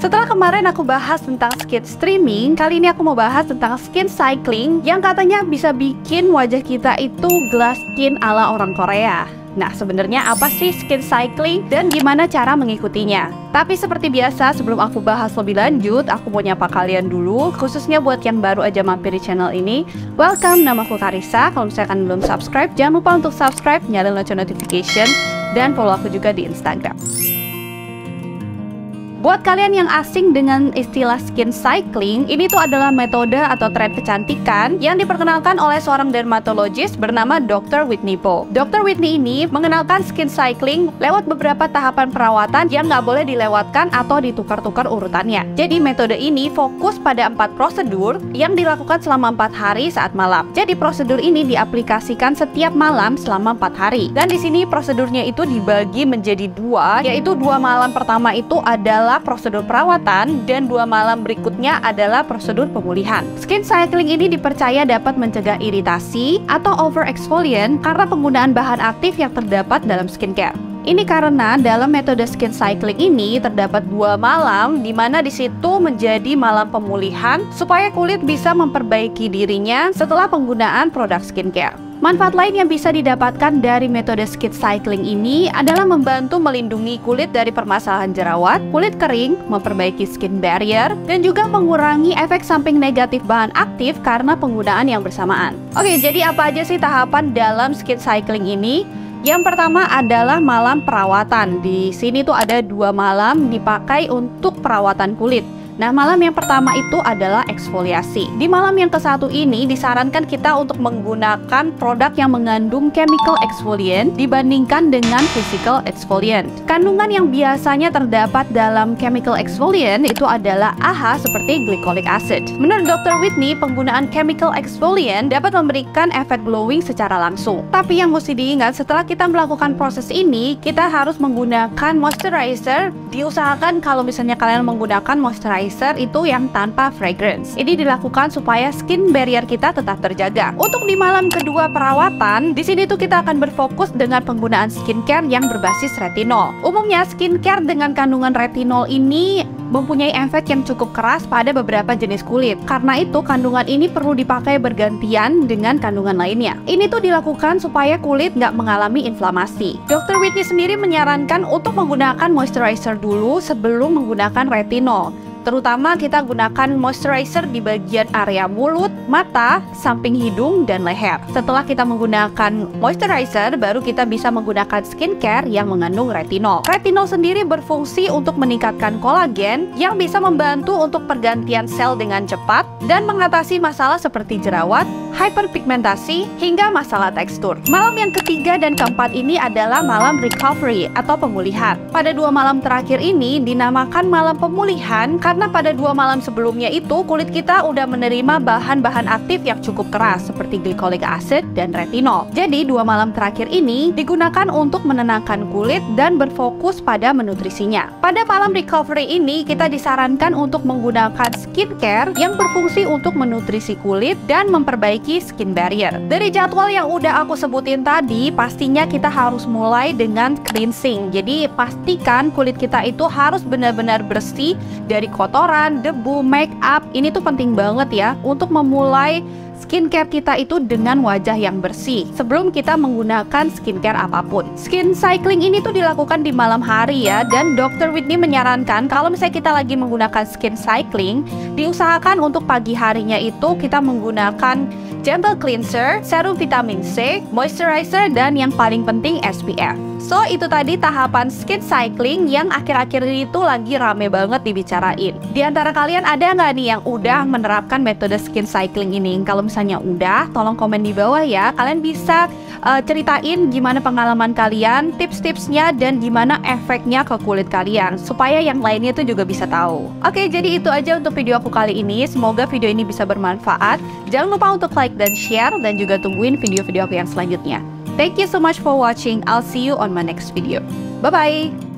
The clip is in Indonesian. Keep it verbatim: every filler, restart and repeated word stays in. Setelah kemarin aku bahas tentang skin streaming, kali ini aku mau bahas tentang skin cycling yang katanya bisa bikin wajah kita itu glass skin ala orang Korea. Nah, sebenarnya apa sih skin cycling dan gimana cara mengikutinya? Tapi seperti biasa, sebelum aku bahas lebih lanjut, aku mau nyapa kalian dulu, khususnya buat yang baru aja mampir di channel ini. Welcome, namaku Karissa. Kalau misalkan belum subscribe, jangan lupa untuk subscribe, nyalain lonceng notification, dan follow aku juga di Instagram. Buat kalian yang asing dengan istilah skin cycling, ini tuh adalah metode atau tren kecantikan yang diperkenalkan oleh seorang dermatologis bernama doktor Whitney Bowe. doktor Whitney ini mengenalkan skin cycling lewat beberapa tahapan perawatan yang nggak boleh dilewatkan atau ditukar-tukar urutannya. Jadi metode ini fokus pada empat prosedur yang dilakukan selama empat hari saat malam. Jadi prosedur ini diaplikasikan setiap malam selama empat hari. Dan di sini prosedurnya itu dibagi menjadi dua, yaitu dua malam pertama itu adalah prosedur perawatan dan dua malam berikutnya adalah prosedur pemulihan. Skin cycling ini dipercaya dapat mencegah iritasi atau over exfoliant karena penggunaan bahan aktif yang terdapat dalam skincare. Ini karena dalam metode skin cycling ini terdapat dua malam, di mana di situ menjadi malam pemulihan supaya kulit bisa memperbaiki dirinya setelah penggunaan produk skincare. Manfaat lain yang bisa didapatkan dari metode skin cycling ini adalah membantu melindungi kulit dari permasalahan jerawat, kulit kering, memperbaiki skin barrier, dan juga mengurangi efek samping negatif bahan aktif karena penggunaan yang bersamaan. Oke, jadi apa aja sih tahapan dalam skin cycling ini? Yang pertama adalah malam perawatan. Di sini tuh ada dua malam dipakai untuk perawatan kulit. Nah, malam yang pertama itu adalah eksfoliasi. Di malam yang kesatu ini disarankan kita untuk menggunakan produk yang mengandung chemical exfoliant dibandingkan dengan physical exfoliant. Kandungan yang biasanya terdapat dalam chemical exfoliant itu adalah A H A seperti glycolic acid. Menurut doktor Whitney, penggunaan chemical exfoliant dapat memberikan efek glowing secara langsung. Tapi yang mesti diingat, setelah kita melakukan proses ini, kita harus menggunakan moisturizer. Diusahakan kalau misalnya kalian menggunakan moisturizer itu yang tanpa fragrance. Ini dilakukan supaya skin barrier kita tetap terjaga. Untuk di malam kedua perawatan, di sini tuh kita akan berfokus dengan penggunaan skincare yang berbasis retinol. Umumnya skincare dengan kandungan retinol ini mempunyai efek yang cukup keras pada beberapa jenis kulit. Karena itu kandungan ini perlu dipakai bergantian dengan kandungan lainnya. Ini tuh dilakukan supaya kulit nggak mengalami inflamasi. doktor Whitney sendiri menyarankan untuk menggunakan moisturizer dulu sebelum menggunakan retinol. Terutama kita gunakan moisturizer di bagian area mulut, mata, samping hidung, dan leher. Setelah kita menggunakan moisturizer, baru kita bisa menggunakan skincare yang mengandung retinol. Retinol sendiri berfungsi untuk meningkatkan kolagen yang bisa membantu untuk pergantian sel dengan cepat dan mengatasi masalah seperti jerawat, hyperpigmentasi, hingga masalah tekstur. Malam yang ketiga dan keempat ini adalah malam recovery atau pemulihan. Pada dua malam terakhir ini dinamakan malam pemulihan karena pada dua malam sebelumnya itu kulit kita udah menerima bahan-bahan aktif yang cukup keras seperti glycolic acid dan retinol. Jadi dua malam terakhir ini digunakan untuk menenangkan kulit dan berfokus pada menutrisinya. Pada malam recovery ini kita disarankan untuk menggunakan skincare yang berfungsi untuk menutrisi kulit dan memperbaiki skin barrier. Dari jadwal yang udah aku sebutin tadi, pastinya kita harus mulai dengan cleansing. Jadi pastikan kulit kita itu harus benar-benar bersih dari kotoran, debu, make up. Ini tuh penting banget ya untuk memulai skincare kita itu dengan wajah yang bersih sebelum kita menggunakan skincare apapun. Skin cycling ini tuh dilakukan di malam hari ya, dan doktor Whitney menyarankan kalau misalnya kita lagi menggunakan skin cycling, diusahakan untuk pagi harinya itu kita menggunakan gentle cleanser, serum vitamin C, moisturizer, dan yang paling penting S P F. So, itu tadi tahapan skin cycling yang akhir-akhir ini tuh lagi rame banget dibicarain. Di antara kalian ada nggak nih yang udah menerapkan metode skin cycling ini? Kalau misalnya udah, tolong komen di bawah ya. Kalian bisa uh, ceritain gimana pengalaman kalian, tips-tipsnya, dan gimana efeknya ke kulit kalian supaya yang lainnya tuh juga bisa tahu. Oke, jadi itu aja untuk video aku kali ini. Semoga video ini bisa bermanfaat. Jangan lupa untuk like dan share, dan juga tungguin video-video aku yang selanjutnya. Thank you so much for watching. I'll see you on my next video. Bye-bye.